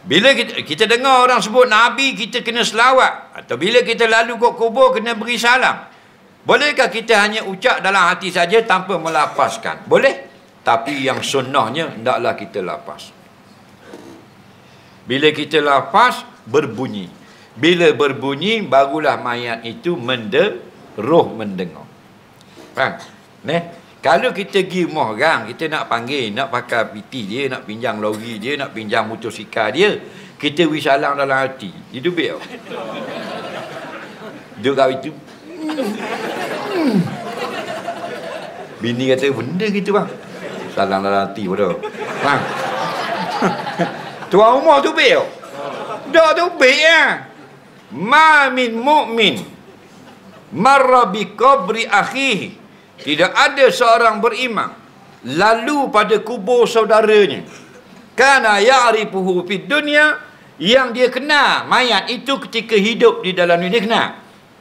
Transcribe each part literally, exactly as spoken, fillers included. Bila kita, kita dengar orang sebut Nabi, kita kena selawat. Atau bila kita lalu ke kubur, kena beri salam. Bolehkah kita hanya ucap dalam hati saja tanpa melapaskan? Boleh. Tapi yang sunnahnya, hendaklah kita lapas. Bila kita lapas, berbunyi. Bila berbunyi, barulah mayat itu mende, roh mendengar. Faham? Neh? Kalau kita pergi rumah orang, kita nak panggil, nak pakai piti dia, nak pinjam lori dia, nak pinjam motosikal dia, kita wisalang dalam hati. Itu biar. Duduk kat itu. Bini kata, benda gitu bang. Salang dalam hati bodoh. Bang. Tuan rumah tu biar. Dah tu biar. Ma min mu'min marra bi qabri akhihi. Tidak ada seorang beriman lalu pada kubur saudaranya. Kana ya'rifuhu fid dunya, yang dia kenal mayat itu ketika hidup di dalam dunia kenal.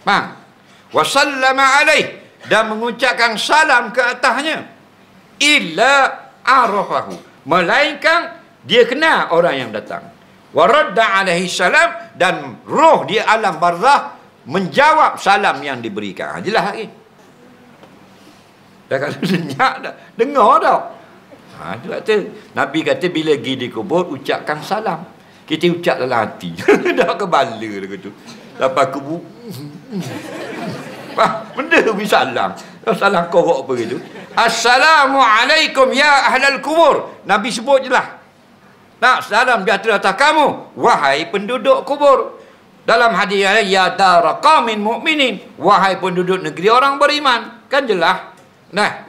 Faham? Wa sallama alaih, dan mengucapkan salam ke atasnya. Illa arafahu, melainkan dia kenal orang yang datang. Wa radda alaihi salam, dan roh di alam barzah menjawab salam yang diberikan. Jelas lagi. Dah kata dengar dah. Dengar dah. Ha, tu kata. Nabi kata bila pergi di kubur, ucapkan salam. Kita ucap dalam hati. Dah kebala dia kata. Lepas kubur. Benda beri salam. Salam korok apa gitu. Assalamualaikum ya ahlal kubur. Nabi sebut je lah. Nak salam biatlah atas kamu, wahai penduduk kubur. Dalam hadis ya daraqamin mu'minin. Wahai penduduk negeri orang beriman. Kan jelas. Nah,